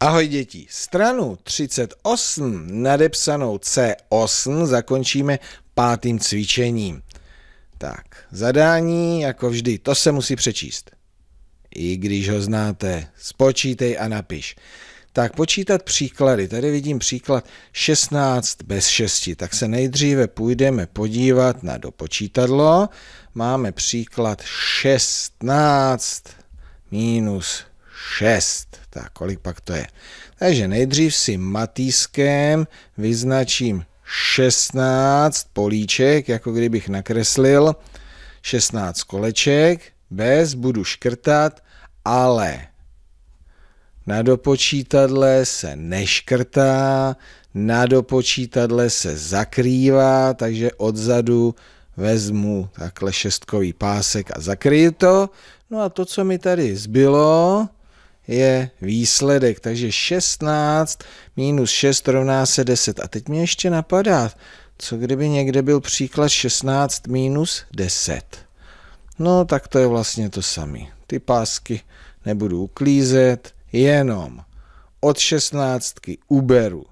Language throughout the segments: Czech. Ahoj děti, stranu 38 nadepsanou C8 zakončíme pátým cvičením. Tak, zadání, jako vždy, to se musí přečíst. I když ho znáte, spočítej a napiš. Tak, počítat příklady. Tady vidím příklad 16 bez 6. Tak se nejdříve půjdeme podívat na dopočítadlo. Máme příklad 16 minus 6. Tak, kolik pak to je? Takže nejdřív si matýskem vyznačím 16 políček, jako kdybych nakreslil 16 koleček, bez budu škrtat, ale na dopočítadle se neškrtá, na dopočítadle se zakrývá, takže odzadu vezmu takhle šestkový pásek a zakryju to. No a to, co mi tady zbylo, je výsledek, takže 16 minus 6 rovná se 10. A teď mě ještě napadá, co kdyby někde byl příklad 16 minus 10. No tak to je vlastně to samé. Ty pásky nebudu uklízet, jenom od 16 uberu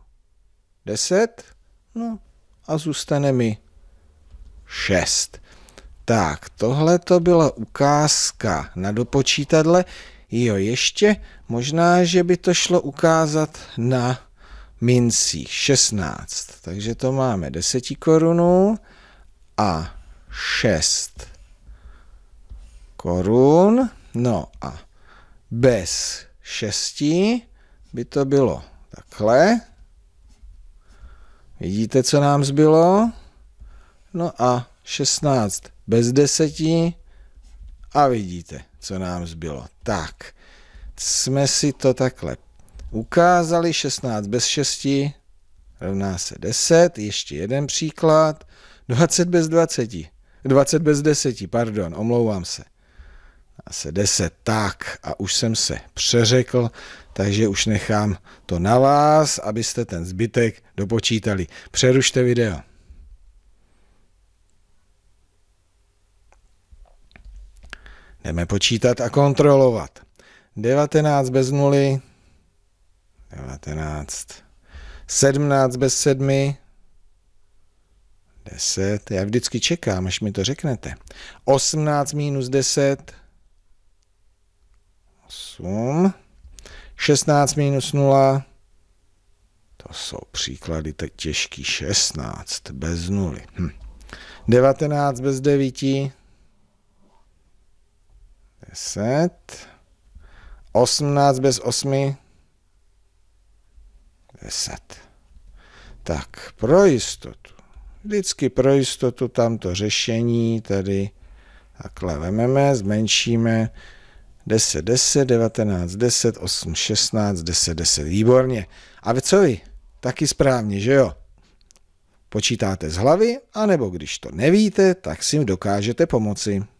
10, no a zůstane mi 6. Tak, tohle to byla ukázka na dopočítadle. Jo, ještě možná, že by to šlo ukázat na mincích 16. Takže to máme 10 korun a 6 korun. No a bez 6 by to bylo takhle. Vidíte, co nám zbylo? No a 16 bez 10 a vidíte, co nám zbylo. Tak, jsme si to takhle ukázali. 16 bez 6 rovná se 10. Ještě jeden příklad. 20 bez 20. 20 bez 10, pardon, omlouvám se. A se 10, tak, a už jsem se přeřekl, takže už nechám to na vás, abyste ten zbytek dopočítali. Přerušte video. Jdeme počítat a kontrolovat. 19 bez 0, 19, 17 bez 7, 10, já vždycky čekám, až mi to řeknete. 18 minus 10, 8, 16 minus 0, to jsou příklady těžký, 16 bez 0, 19 bez 9, 10, 18 bez 8, 10. Tak, pro jistotu, vždycky pro jistotu tamto řešení tady takhle vememe, zmenšíme 10, 10, 19, 10, 8, 16, 10, 10. Výborně. A vy co vy? Taky správně, že jo? Počítáte z hlavy, anebo když to nevíte, tak si dokážete pomoci.